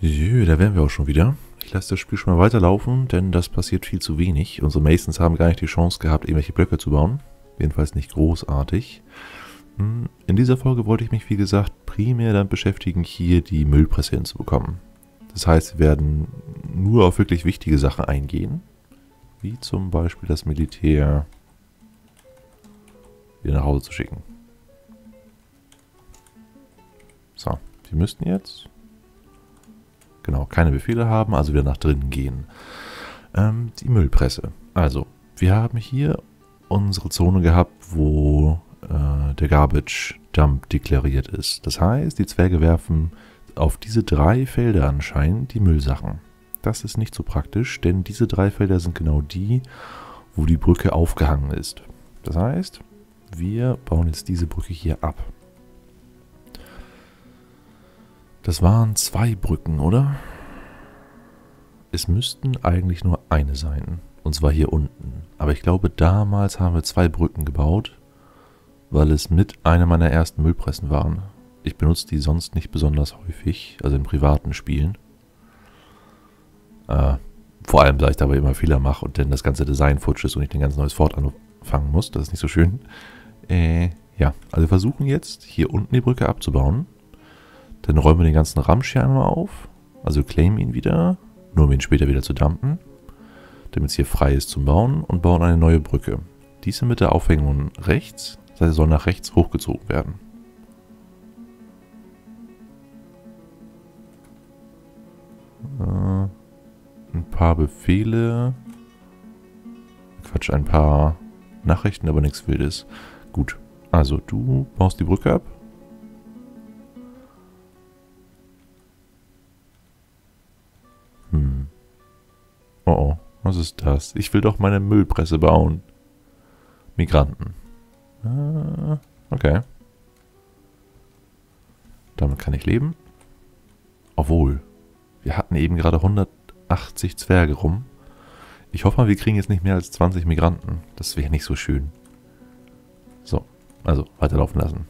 Jö, da wären wir auch schon wieder. Ich lasse das Spiel schon mal weiterlaufen, denn das passiert viel zu wenig. Unsere Masons haben gar nicht die Chance gehabt, irgendwelche Blöcke zu bauen. Jedenfalls nicht großartig. In dieser Folge wollte ich mich, wie gesagt, primär damit beschäftigen, hier die Müllpresse hinzubekommen. Das heißt, wir werden nur auf wirklich wichtige Sachen eingehen. Wie zum Beispiel das Militär wieder nach Hause zu schicken. So, die müssten jetzt, genau, keine Befehle haben, also wieder nach drinnen gehen. Die Müllpresse. Also, wir haben hier unsere Zone gehabt, wo der Garbage Dump deklariert ist. Das heißt, die Zwerge werfen auf diese drei Felder anscheinend die Müllsachen. Das ist nicht so praktisch, denn diese drei Felder sind genau die, wo die Brücke aufgehangen ist. Das heißt, wir bauen jetzt diese Brücke hier ab. Das waren zwei Brücken, oder? Es müssten eigentlich nur eine sein. Und zwar hier unten. Aber ich glaube, damals haben wir zwei Brücken gebaut, weil es mit einer meiner ersten Müllpressen waren. Ich benutze die sonst nicht besonders häufig, also in privaten Spielen. Vor allem, da ich dabei immer Fehler mache und dann das ganze Design futsch ist und ich den ganz neues Fort anfangen muss. Das ist nicht so schön. Ja, also wir versuchen jetzt, hier unten die Brücke abzubauen. Dann räumen wir den ganzen Ramsch hier einmal auf. Also claimen ihn wieder, nur um ihn später wieder zu dumpen. Damit es hier frei ist zum Bauen und bauen eine neue Brücke. Diese mit der Aufhängung rechts, das heißt, er soll nach rechts hochgezogen werden. Ein paar Befehle. Quatsch, ein paar Nachrichten, aber nichts Wildes. Gut, also du baust die Brücke ab. Oh, was ist das? Ich will doch meine Müllpresse bauen. Migranten. Okay. Damit kann ich leben. Obwohl, wir hatten eben gerade 180 Zwerge rum. Ich hoffe mal, wir kriegen jetzt nicht mehr als 20 Migranten. Das wäre nicht so schön. So, also weiterlaufen lassen.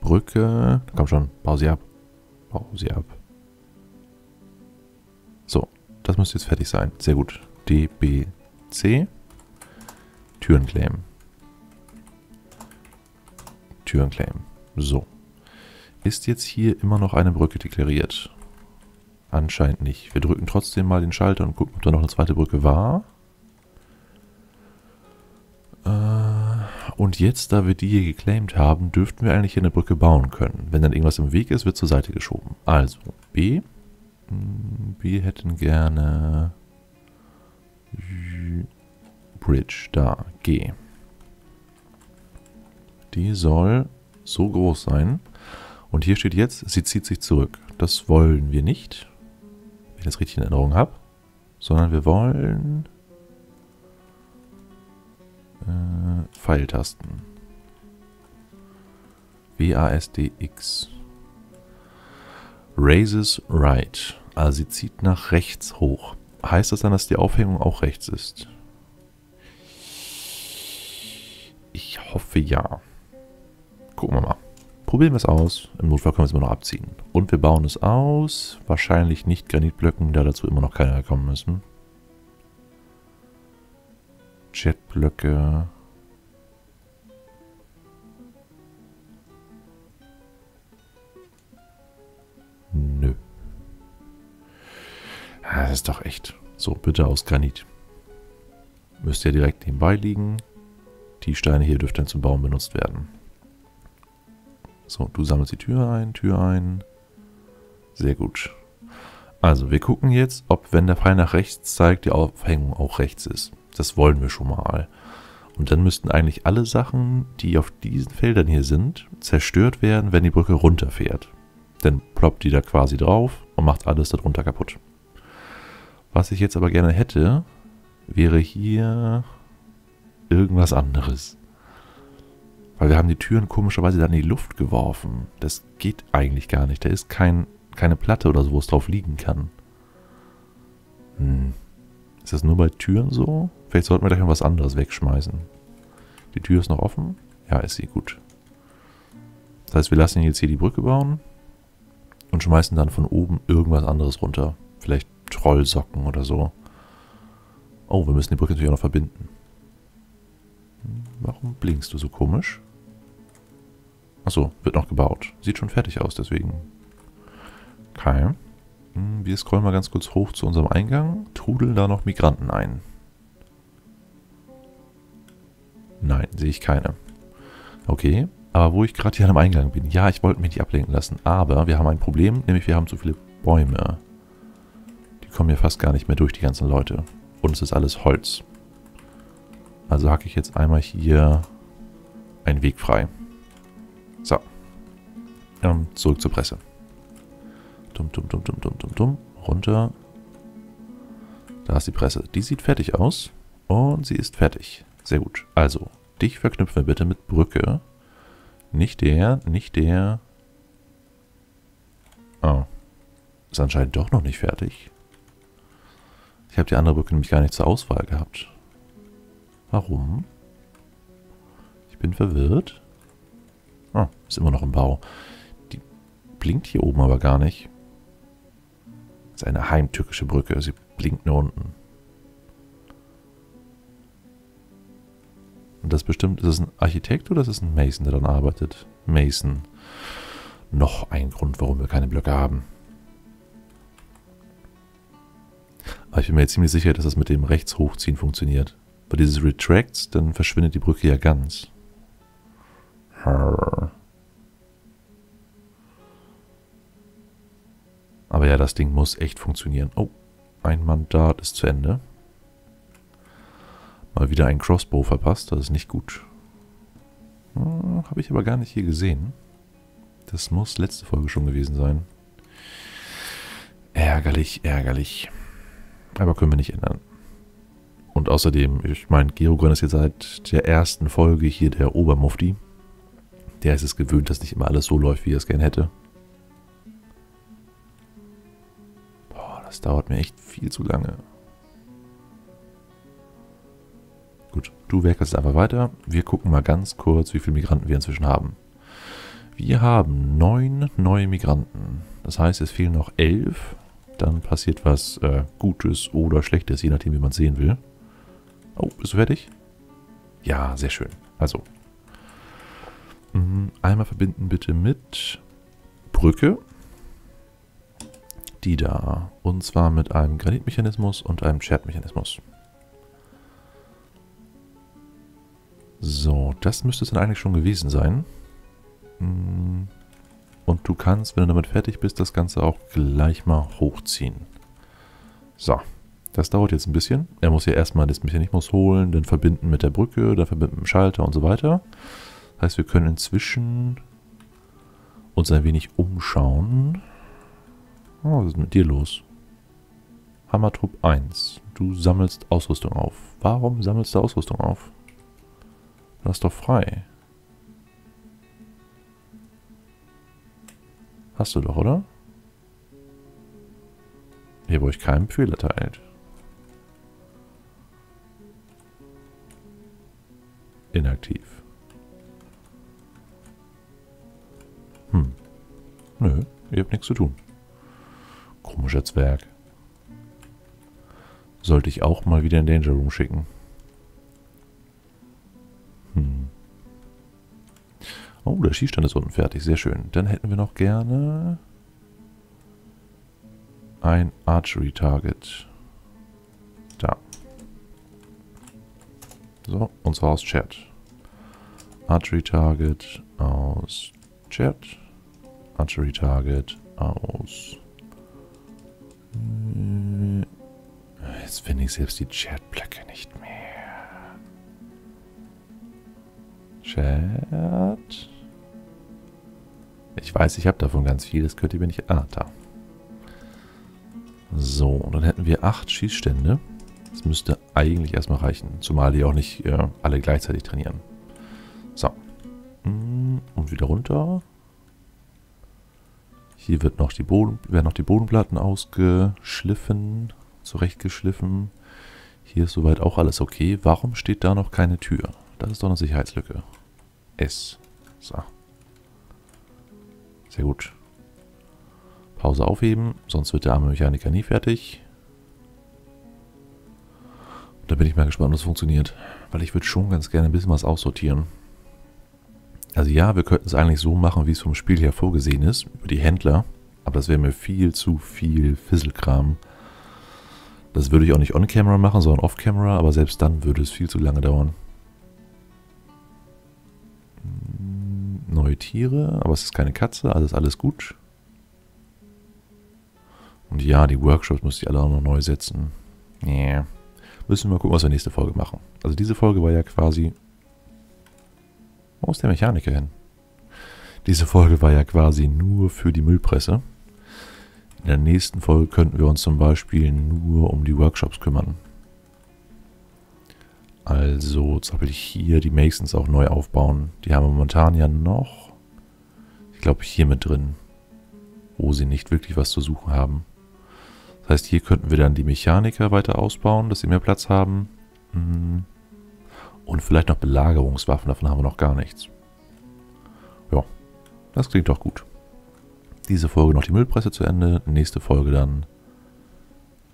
Brücke. Komm schon, bau sie ab. Bau sie ab. So, das müsste jetzt fertig sein. Sehr gut. DBC. Türenclaim. Türenclaim. So. Ist jetzt hier immer noch eine Brücke deklariert? Anscheinend nicht. Wir drücken trotzdem mal den Schalter und gucken, ob da noch eine zweite Brücke war. Und jetzt, da wir die hier geclaimt haben, dürften wir eigentlich hier eine Brücke bauen können. Wenn dann irgendwas im Weg ist, wird zur Seite geschoben. Also, B. Wir hätten gerne Bridge da, G. Die soll so groß sein. Und hier steht jetzt, sie zieht sich zurück. Das wollen wir nicht, wenn ich das richtig in Erinnerung habe. Sondern wir wollen Pfeiltasten. WASDX. Raises right. Also sie zieht nach rechts hoch. Heißt das dann, dass die Aufhängung auch rechts ist? Ich hoffe ja. Gucken wir mal. Probieren wir es aus. Im Notfall können wir es immer noch abziehen. Und wir bauen es aus. Wahrscheinlich nicht Granitblöcken, da dazu immer noch keiner gekommen ist. Jetblöcke. Nö. Ja, das ist doch echt. So, bitte aus Granit. Müsste ja direkt nebenbei liegen. Die Steine hier dürften dann zum Bauen benutzt werden. So, du sammelst die Tür ein. Sehr gut. Also, wir gucken jetzt, ob, wenn der Pfeil nach rechts zeigt, die Aufhängung auch rechts ist. Das wollen wir schon mal. Und dann müssten eigentlich alle Sachen, die auf diesen Feldern hier sind, zerstört werden, wenn die Brücke runterfährt. Dann ploppt die da quasi drauf und macht alles darunter kaputt. Was ich jetzt aber gerne hätte, wäre hier irgendwas anderes. Weil wir haben die Türen komischerweise dann in die Luft geworfen. Das geht eigentlich gar nicht. Da ist keine Platte oder so, wo es drauf liegen kann. Ist das nur bei Türen so? Vielleicht sollten wir gleich mal was anderes wegschmeißen. Die Tür ist noch offen? Ja, ist sie. Gut. Das heißt, wir lassen jetzt hier die Brücke bauen. und schmeißen dann von oben irgendwas anderes runter. Vielleicht Trollsocken oder so. Oh, wir müssen die Brücke natürlich auch noch verbinden. Warum blinkst du so komisch? Achso, wird noch gebaut. Sieht schon fertig aus, deswegen. Okay. Wir scrollen mal ganz kurz hoch zu unserem Eingang. Trudeln da noch Migranten ein? Nein, sehe ich keine. Okay, aber wo ich gerade hier am Eingang bin. Ja, ich wollte mich nicht ablenken lassen, aber wir haben ein Problem, nämlich wir haben zu viele Bäume. Die kommen hier fast gar nicht mehr durch, die ganzen Leute. Und es ist alles Holz. Also hacke ich jetzt einmal hier einen Weg frei. So. Zurück zur Presse. Runter. Da ist die Presse. Die sieht fertig aus. Und sie ist fertig. Sehr gut. Also, dich verknüpfen wir bitte mit Brücke. Nicht der. Oh. Ist anscheinend doch noch nicht fertig. Ich habe die andere Brücke nämlich gar nicht zur Auswahl gehabt. Warum? Ich bin verwirrt. Ah, ist immer noch im Bau. Die blinkt hier oben aber gar nicht. Das ist eine heimtückische Brücke. Sie blinkt nur unten. Und das bestimmt, ist es ein Architekt oder ist es ein Mason, der daran arbeitet? Mason. Noch ein Grund, warum wir keine Blöcke haben. Aber ich bin mir jetzt ziemlich sicher, dass das mit dem rechts hochziehen funktioniert. Bei dieses Retracts, dann verschwindet die Brücke ja ganz. Aber ja, das Ding muss echt funktionieren. Oh, ein Mandat ist zu Ende. Mal wieder ein Crossbow verpasst, das ist nicht gut. Habe ich aber gar nicht hier gesehen. Das muss letzte Folge schon gewesen sein. Ärgerlich, ärgerlich. Aber können wir nicht ändern. Und außerdem, ich meine, Gerugon ist jetzt seit der ersten Folge hier der Obermufti. Der ist es gewöhnt, dass nicht immer alles so läuft, wie er es gerne hätte. Boah, das dauert mir echt viel zu lange. Gut, du werkelst einfach weiter. Wir gucken mal ganz kurz, wie viele Migranten wir inzwischen haben. Wir haben 9 neue Migranten. Das heißt, es fehlen noch 11. Dann passiert was Gutes oder Schlechtes, je nachdem, wie man es sehen will. Oh, bist du fertig? Ja, sehr schön. Also, einmal verbinden bitte mit Brücke. Die da. Und zwar mit einem Granitmechanismus und einem Chatmechanismus. So, das müsste es dann eigentlich schon gewesen sein. Und du kannst, wenn du damit fertig bist, das Ganze auch gleich mal hochziehen. So. Das dauert jetzt ein bisschen. Er muss ja erstmal das Mechanismus holen, dann verbinden mit der Brücke, dann verbinden mit dem Schalter und so weiter. Das heißt, wir können inzwischen uns ein wenig umschauen. Oh, was ist mit dir los? Hammertrupp 1. Du sammelst Ausrüstung auf. Warum sammelst du Ausrüstung auf? Das ist doch frei. Hast du doch, oder? Hier habe ich keinen Befehl erteilt. Inaktiv. Nö, ihr habt nichts zu tun. Komischer Zwerg. Sollte ich auch mal wieder in Danger Room schicken. Oh, der Schießstand ist unten fertig. Sehr schön. Dann hätten wir noch gerne ein Archery-Target. Da. So, und zwar aus Chat. Archery-Target aus Chat. Archery-Target aus... Jetzt finde ich selbst die Chat-Blöcke nicht mehr. Chat... Ich weiß, ich habe davon ganz viel. Das könnt ihr mir nicht... Ah, da. So, und dann hätten wir 8 Schießstände. Das müsste eigentlich erstmal reichen. Zumal die auch nicht alle gleichzeitig trainieren. So. Und wieder runter. Hier wird noch werden noch die Bodenplatten ausgeschliffen. Zurechtgeschliffen. Hier ist soweit auch alles okay. Warum steht da noch keine Tür? Das ist doch eine Sicherheitslücke. S. So. Sehr gut. Pause aufheben, sonst wird der arme Mechaniker nie fertig. Da bin ich mal gespannt, ob das funktioniert, weil ich würde schon ganz gerne ein bisschen was aussortieren. Also ja, wir könnten es eigentlich so machen, wie es vom Spiel her vorgesehen ist, über die Händler, aber das wäre mir viel zu viel Fisselkram. Das würde ich auch nicht on-camera machen, sondern off-camera, aber selbst dann würde es viel zu lange dauern. Neue Tiere, aber es ist keine Katze, also ist alles gut. Und ja, die Workshops muss ich alle auch noch neu setzen. Yeah. Müssen wir mal gucken, was wir nächste Folge machen. Also diese Folge war ja quasi... Wo ist der Mechaniker hin? Diese Folge war ja quasi nur für die Müllpresse. In der nächsten Folge könnten wir uns zum Beispiel nur um die Workshops kümmern. Also, jetzt habe ich hier die Masons auch neu aufbauen. Die haben wir momentan ja noch, ich glaube, hier mit drin, wo sie nicht wirklich was zu suchen haben. Das heißt, hier könnten wir dann die Mechaniker weiter ausbauen, dass sie mehr Platz haben. Und vielleicht noch Belagerungswaffen, davon haben wir noch gar nichts. Ja, das klingt doch gut. Diese Folge noch die Müllpresse zu Ende, nächste Folge dann...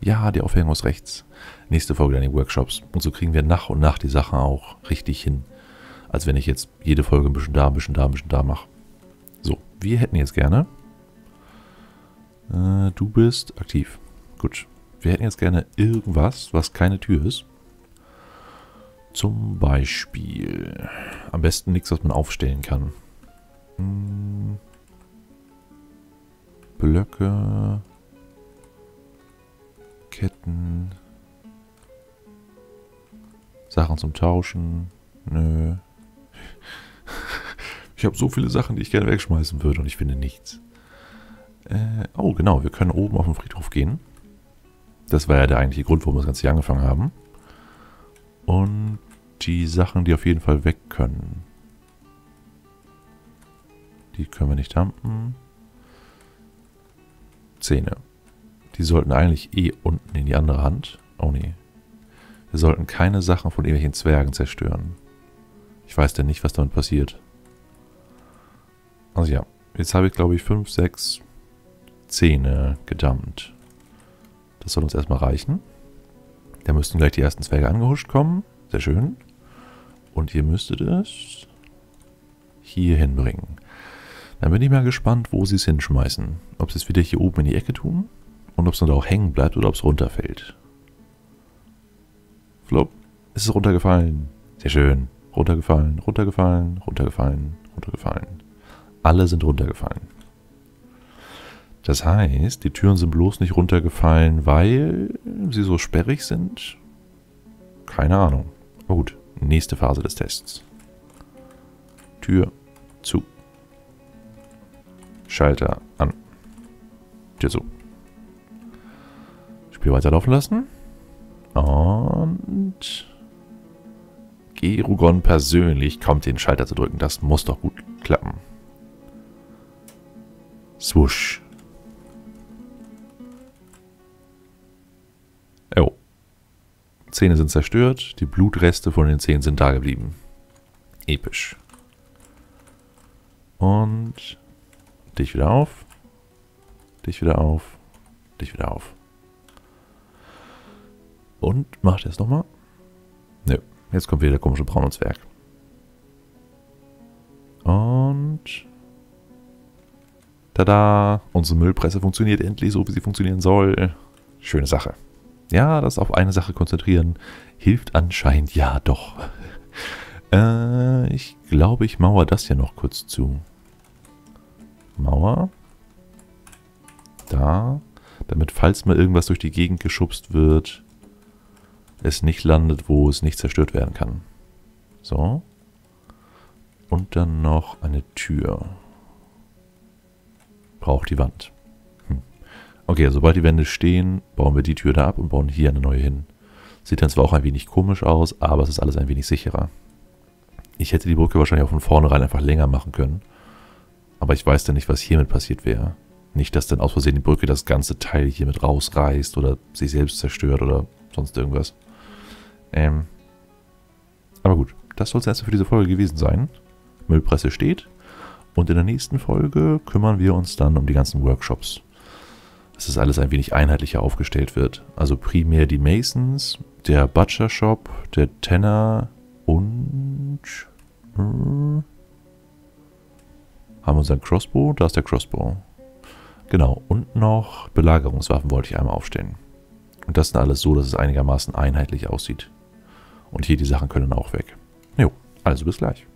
Ja, die Aufhängung ist rechts. Nächste Folge dann die Workshops. Und so kriegen wir nach und nach die Sachen auch richtig hin. Als wenn ich jetzt jede Folge ein bisschen da, ein bisschen da, ein bisschen da mache. So, wir hätten jetzt gerne... du bist aktiv. Gut. Wir hätten jetzt gerne irgendwas, was keine Tür ist. Zum Beispiel... Am besten nichts, was man aufstellen kann. Blöcke... Ketten. Sachen zum Tauschen. Nö. Ich habe so viele Sachen, die ich gerne wegschmeißen würde und ich finde nichts. Oh, genau. Wir können oben auf den Friedhof gehen. Das war ja der eigentliche Grund, warum wir das Ganze hier angefangen haben. Und die Sachen, die auf jeden Fall weg können. Die können wir nicht dumpen. Zähne. Die sollten eigentlich eh unten in die andere Hand. Oh nee. Wir sollten keine Sachen von irgendwelchen Zwergen zerstören. Ich weiß denn nicht, was damit passiert. Also ja. Jetzt habe ich, glaube ich, 5, 6 Zähne gedammt. Das soll uns erstmal reichen. Da müssten gleich die ersten Zwerge angehuscht kommen. Sehr schön. Und ihr müsstet es hier hinbringen. Dann bin ich mal gespannt, wo sie es hinschmeißen. Ob sie es wieder hier oben in die Ecke tun? Und ob es dann auch hängen bleibt oder ob es runterfällt. Flop, ist es runtergefallen. Sehr schön. Runtergefallen, runtergefallen, runtergefallen, runtergefallen. Alle sind runtergefallen. Das heißt, die Türen sind bloß nicht runtergefallen, weil sie so sperrig sind. Keine Ahnung. Aber gut, nächste Phase des Tests. Tür zu. Schalter an. Tür zu. Weiterlaufen lassen. Und Gerugon persönlich kommt, den Schalter zu drücken. Das muss doch gut klappen. Swoosh. Oh. Zähne sind zerstört. Die Blutreste von den Zähnen sind da geblieben. Episch. Und dich wieder auf. Dich wieder auf. Dich wieder auf. Und macht er es nochmal? Nö. Jetzt kommt wieder der komische braune Zwerg. Und... Tada! Unsere Müllpresse funktioniert endlich so, wie sie funktionieren soll. Schöne Sache. Ja, das auf eine Sache konzentrieren hilft anscheinend ja doch. Ich glaube, ich mauere das hier noch kurz zu. Mauer. Da. Damit, falls mal irgendwas durch die Gegend geschubst wird... es nicht landet, wo es nicht zerstört werden kann. So. Und dann noch eine Tür. Braucht die Wand. Okay, sobald die Wände stehen, bauen wir die Tür da ab und bauen hier eine neue hin. Sieht dann zwar auch ein wenig komisch aus, aber es ist alles ein wenig sicherer. Ich hätte die Brücke wahrscheinlich auch von vornherein einfach länger machen können. Aber ich weiß dann nicht, was hiermit passiert wäre. Nicht, dass dann aus Versehen die Brücke das ganze Teil hiermit rausreißt oder sich selbst zerstört oder sonst irgendwas. Aber gut, das soll es erstmal für diese Folge gewesen sein. Müllpresse steht. Und in der nächsten Folge kümmern wir uns dann um die ganzen Workshops. dass das alles ein wenig einheitlicher aufgestellt wird. Also primär die Masons, der Butcher Shop, der Tanner und... haben wir unseren Crossbow? Da ist der Crossbow. Genau, und noch Belagerungswaffen wollte ich einmal aufstellen. Und das sind alles so, dass es einigermaßen einheitlich aussieht. Und hier die Sachen können auch weg. Jo, also bis gleich.